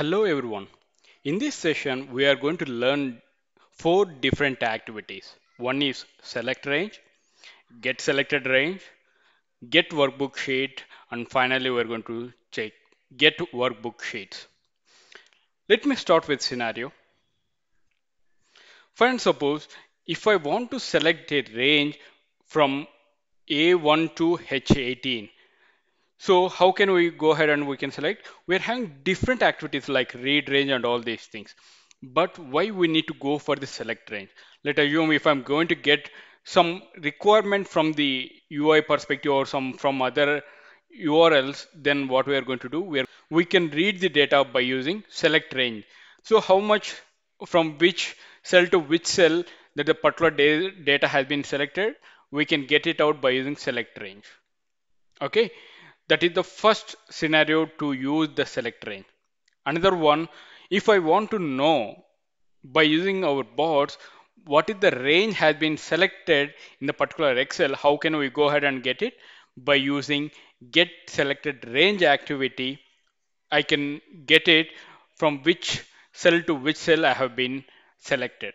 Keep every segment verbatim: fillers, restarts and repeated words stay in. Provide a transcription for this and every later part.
Hello everyone. In this session we are going to learn four different activities. One is select range, get selected range, get workbook sheet, and finally we are going to check get workbook sheets. Let me start with scenario. For instance, suppose if I want to select a range from A one to H eighteen. So how can we go ahead and we can select? We're having different activities like read range and all these things. But why we need to go for the select range? Let assume if I'm going to get some requirement from the U I perspective or some from other U R Ls, then what we are going to do? We, are, we can read the data by using select range. So how much from which cell to which cell that the particular data has been selected, we can get it out by using select range. Okay. That is the first scenario to use the select range. Another one, if I want to know by using our bots, what is the range has been selected in the particular Excel, how can we go ahead and get it? By using get selected range activity, I can get it from which cell to which cell I have been selected.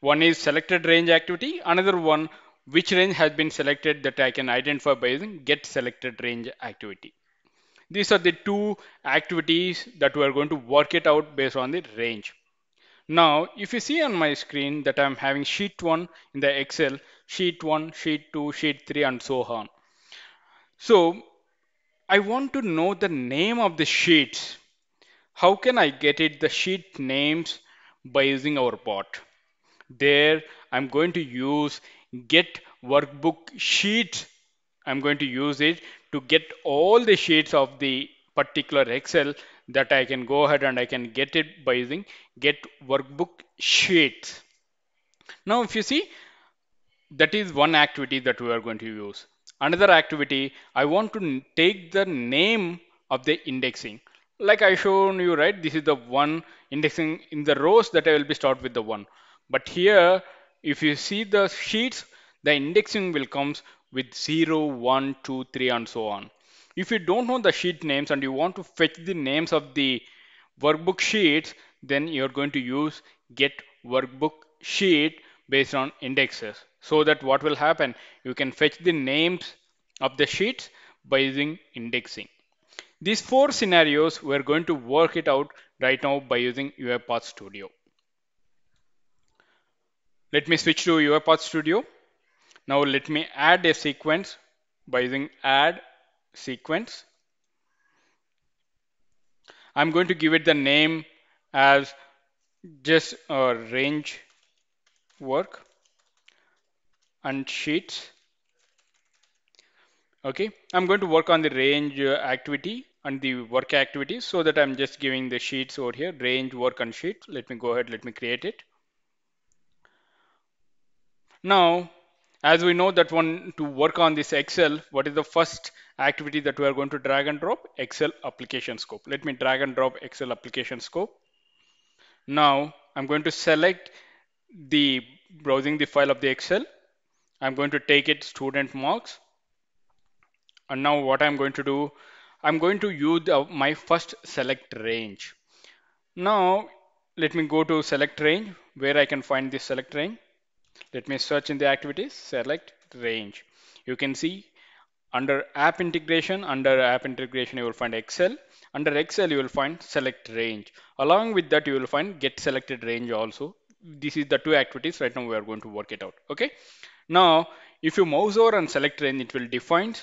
One is selected range activity, another one, which range has been selected that I can identify by using get selected range activity. These are the two activities that we are going to work it out based on the range. Now, if you see on my screen that I'm having sheet one in the Excel, sheet one, sheet two, sheet three, and so on. So I want to know the name of the sheets. How can I get it the sheet names by using our bot? There, I'm going to use get workbook sheet. I'm going to use it to get all the sheets of the particular Excel that I can go ahead and I can get it by using get workbook sheets. Now, if you see, that is one activity that we are going to use. Another activity, I want to take the name of the indexing. Like I shown you, right? This is the one indexing in the rows that I will be start with the one. But here, if you see the sheets, the indexing will comes with zero, one, two, three, and so on. If you don't know the sheet names and you want to fetch the names of the workbook sheets, then you're going to use get workbook sheet based on indexes. So that what will happen, you can fetch the names of the sheets by using indexing. These four scenarios, we're going to work it out right now by using UiPath Studio. Let me switch to UiPath Studio. Now let me add a sequence by using add sequence. I'm going to give it the name as just uh, range work and sheets. Okay, I'm going to work on the range activity and the work activity so that I'm just giving the sheets over here, range work and sheet. Let me go ahead, let me create it. Now, as we know that one to work on this Excel, what is the first activity that we are going to drag and drop? Excel application scope. Let me drag and drop Excel application scope. Now, I'm going to select the browsing the file of the Excel. I'm going to take it student marks. And now what I'm going to do, I'm going to use the, my first select range. Now, let me go to select range where I can find this select range. Let me search in the activities, select range. You can see under app integration, under app integration, you will find Excel. Under Excel, you will find select range. Along with that, you will find get selected range also. This is the two activities right now we are going to work it out. Okay. Now, if you mouse over and select range, it will define,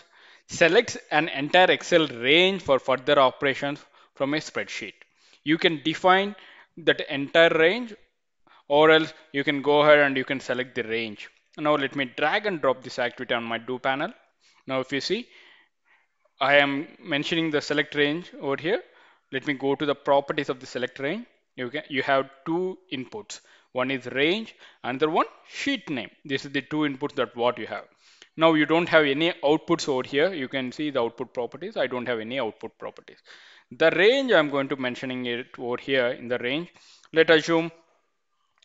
selects an entire Excel range for further operations from a spreadsheet. You can define that entire range, or else you can go ahead and you can select the range. Now let me drag and drop this activity on my do panel. Now if you see, I am mentioning the select range over here. Let me go to the properties of the select range. You can, you have two inputs. One is range, another one sheet name. This is the two inputs that what you have. Now you don't have any outputs over here. You can see the output properties. I don't have any output properties. The range I'm going to mentioning it over here in the range. Let us assume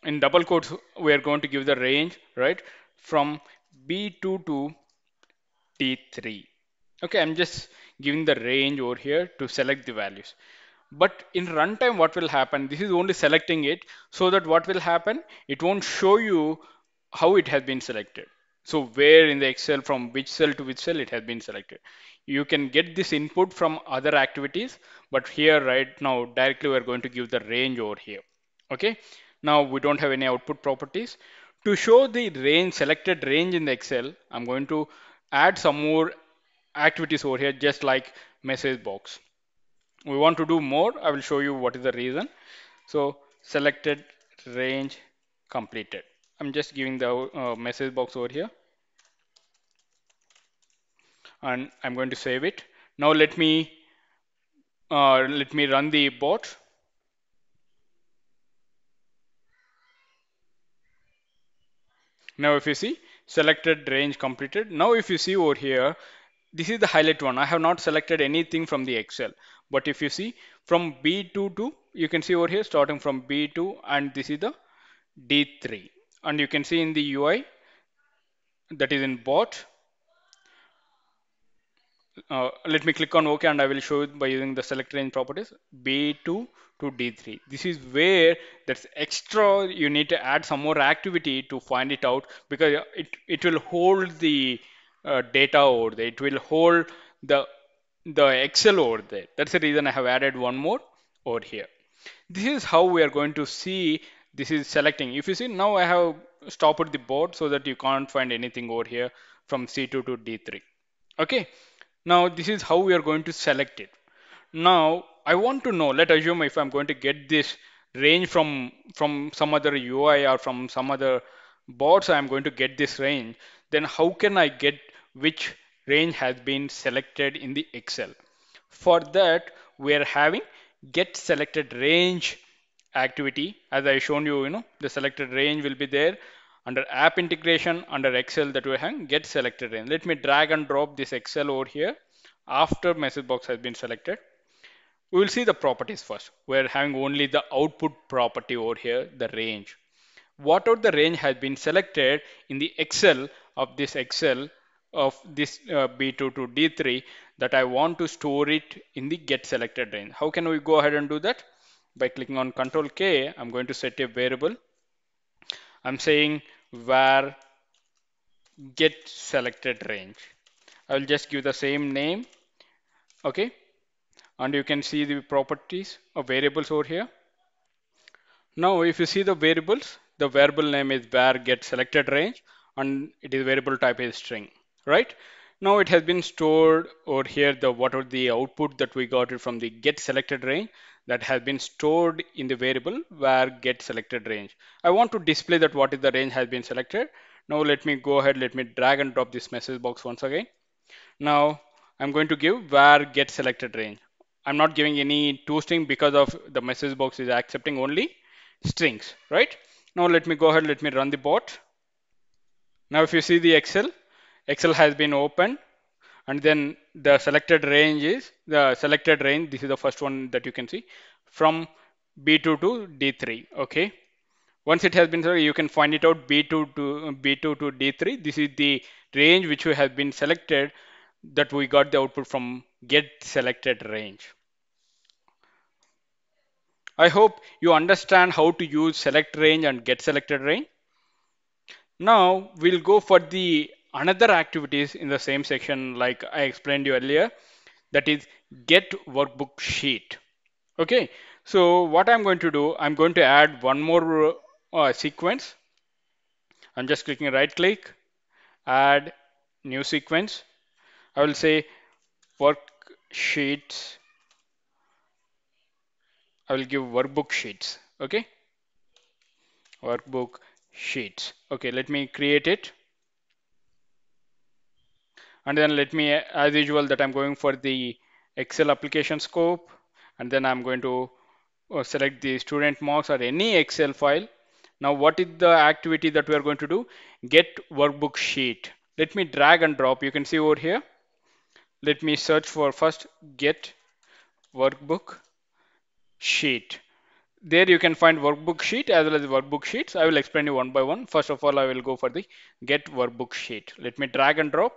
in double quotes, we are going to give the range, right, from B two to T three. Okay, I'm just giving the range over here to select the values. But in runtime, what will happen? This is only selecting it, so that what will happen? It won't show you how it has been selected. So where in the Excel, from which cell to which cell it has been selected. You can get this input from other activities, but here right now directly we're going to give the range over here. Okay, now we don't have any output properties. To show the range, selected range in the Excel, I'm going to add some more activities over here, just like message box. We want to do more. I will show you what is the reason. So selected range completed. I'm just giving the uh, message box over here, and I'm going to save it. Now let me uh, let me run the bot. Now if you see, selected range completed. Now if you see over here, this is the highlight one. I have not selected anything from the Excel, but if you see from B two to, you can see over here starting from B two, and this is the D three, and you can see in the U I that is in bot. Uh, let me click on OK, and I will show it by using the select range properties, B two to D three. This is where that's extra. You need to add some more activity to find it out, because it, it will hold the uh, data over there. It will hold the, the Excel over there. That's the reason I have added one more over here. This is how we are going to see this is selecting. If you see, now I have stopped the board so that you can't find anything over here from C two to D three. Okay. Now this is how we are going to select it. Now I want to know, let assume if I'm going to get this range from, from some other U I or from some other bots, I'm going to get this range, then how can I get which range has been selected in the Excel? For that, we are having get selected range activity. As I shown you, you know, the selected range will be there. Under app integration, under Excel, that we have get selected range. Let me drag and drop this Excel over here after message box has been selected. We will see the properties first. We're having only the output property over here, the range. What out the range has been selected in the Excel of this Excel of this uh, B two to D three, that I want to store it in the get selected range. How can we go ahead and do that? By clicking on Control K, I'm going to set a variable. I'm saying var get selected range. I will just give the same name. Okay. And you can see the properties of variables over here. Now, if you see the variables, the variable name is var get selected range, and it is variable type is string, right? Now it has been stored over here. The what are the output that we got it from the get selected range, that has been stored in the variable var get selected range. I want to display that what is the range has been selected. Now let me go ahead. Let me drag and drop this message box once again. Now I'm going to give var get selected range. I'm not giving any two string because of the message box is accepting only strings, right? Now let me go ahead. Let me run the bot. Now if you see the Excel. Excel has been opened, and then the selected range is the selected range. This is the first one that you can see from B two to D three. Okay. Once it has been selected, you can find it out B two to B two to D three. This is the range which we have been selected, that we got the output from get selected range. I hope you understand how to use select range and get selected range. Now we'll go for the another activities in the same section, like I explained you earlier, that is get workbook sheet. Okay, so what I'm going to do, I'm going to add one more uh, sequence. I'm just clicking right click, add new sequence. I will say worksheets. I will give workbook sheets. Okay, workbook sheets. Okay, let me create it. And then let me, as usual, that I'm going for the Excel application scope, and then I'm going to select the student marks or any Excel file. Now, what is the activity that we are going to do? Get workbook sheet. Let me drag and drop. You can see over here. Let me search for first get workbook sheet. There you can find workbook sheet as well as workbook sheets. I will explain you one by one. First of all, I will go for the get workbook sheet. Let me drag and drop.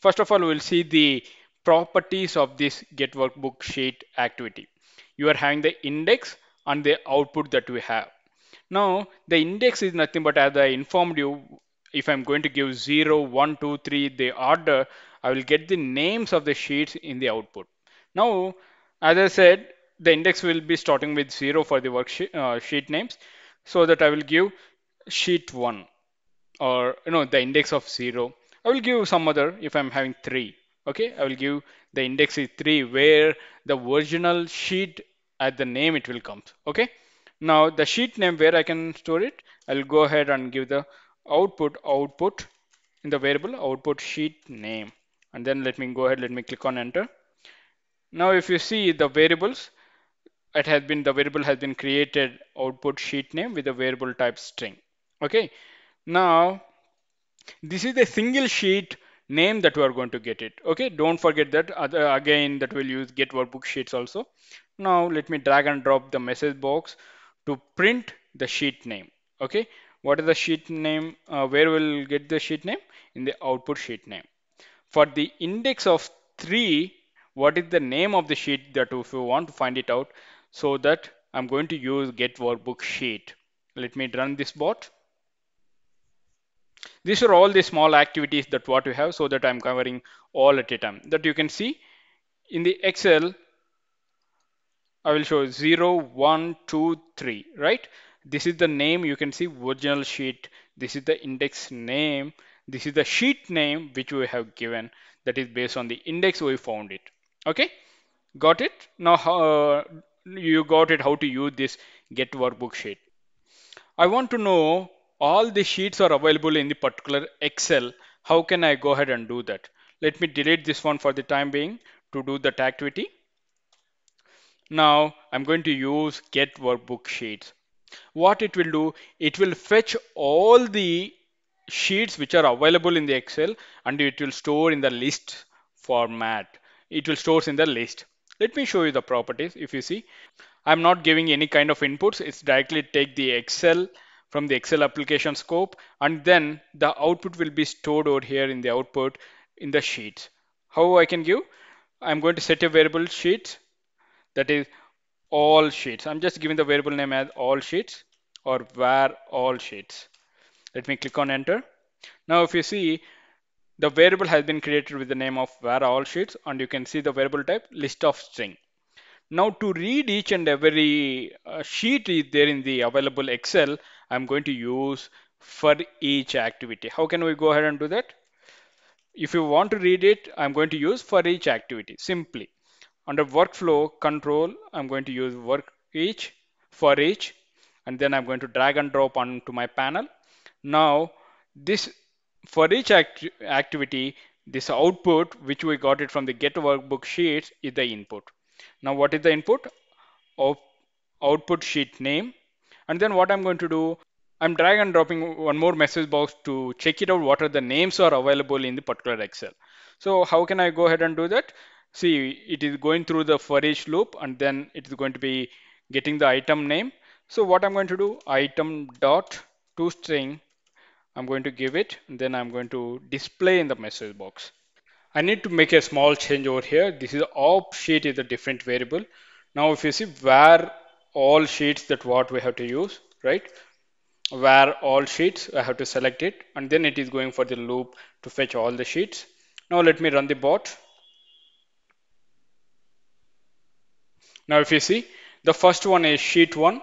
First of all, we'll see the properties of this get workbook sheet activity. you are having the index and the output that we have. Now the index is nothing but, as I informed you, if I'm going to give zero, one, two, three, the order, I will get the names of the sheets in the output. Now, as I said, the index will be starting with zero for the worksheet uh, sheet names, so that I will give sheet one, or you know, the index of zero. I will give some other, if I'm having three, okay, I will give the index is three, where the original sheet at the name it will come. Okay, now the sheet name where I can store it, I'll go ahead and give the output output in the variable output sheet name, and then let me go ahead, let me click on enter. Now if you see the variables, it has been, the variable has been created output sheet name with a variable type string. Okay, now this is the single sheet name that we are going to get it. Okay, don't forget that. Other, again, that will use get workbook sheets also. Now let me drag and drop the message box to print the sheet name. Okay, what is the sheet name? Uh, where we'll get the sheet name? In the output sheet name. For the index of three, what is the name of the sheet that if you want to find it out? So that I'm going to use get workbook sheet. Let me run this bot. These are all the small activities that what we have, so that I'm covering all at a time, that you can see in the Excel. I will show zero, one, two, three, right? This is the name, you can see original sheet. This is the index name. This is the sheet name which we have given, that is based on the index we found it. Okay, got it? Now uh, you got it how to use this get workbook sheet. I want to know all the sheets are available in the particular Excel. How can I go ahead and do that? Let me delete this one for the time being to do that activity. Now I'm going to use get workbook sheets. What it will do, it will fetch all the sheets which are available in the Excel, and it will store in the list format. It will store in the list. Let me show you the properties. If you see, I'm not giving any kind of inputs. It's directly take the Excel from the Excel application scope, and then the output will be stored over here in the output in the sheets. How I can give? I'm going to set a variable sheet, that is all sheets. I'm just giving the variable name as all sheets or var all sheets. Let me click on enter. Now if you see, the variable has been created with the name of var all sheets, and you can see the variable type list of string. Now to read each and every uh, sheet is there in the available Excel, I'm going to use for each activity. How can we go ahead and do that? If you want to read it, I'm going to use for each activity. Simply under workflow control, I'm going to use work each, for each, and then I'm going to drag and drop onto my panel. Now this for each act activity, this output which we got it from the get workbook sheets is the input. Now what is the input? Out output sheet name. And then what I'm going to do, I'm drag and dropping one more message box to check it out, what are the names are available in the particular Excel. So how can I go ahead and do that? See, it is going through the for each loop, and then it is going to be getting the item name. So what I'm going to do, item dot to string, I'm going to give it, and then I'm going to display in the message box. I need to make a small change over here. This is op sheet is a different variable. Now if you see var all sheets, that what we have to use, right? Var all sheets, I have to select it, and then it is going for the loop to fetch all the sheets. Now let me run the bot. Now if you see, the first one is sheet one.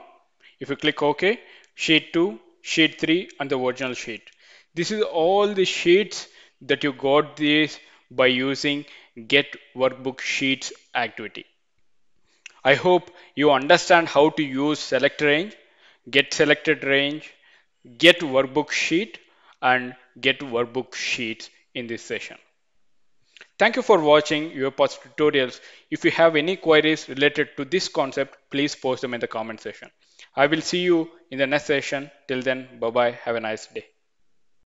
If you click OK, sheet two, sheet three, and the original sheet. This is all the sheets that you got these by using get workbook sheets activity. I hope you understand how to use select range, get selected range, get workbook sheet, and get workbook sheets in this session. Thank you for watching UiPath tutorials. If you have any queries related to this concept, please post them in the comment section. I will see you in the next session. Till then, bye-bye. Have a nice day.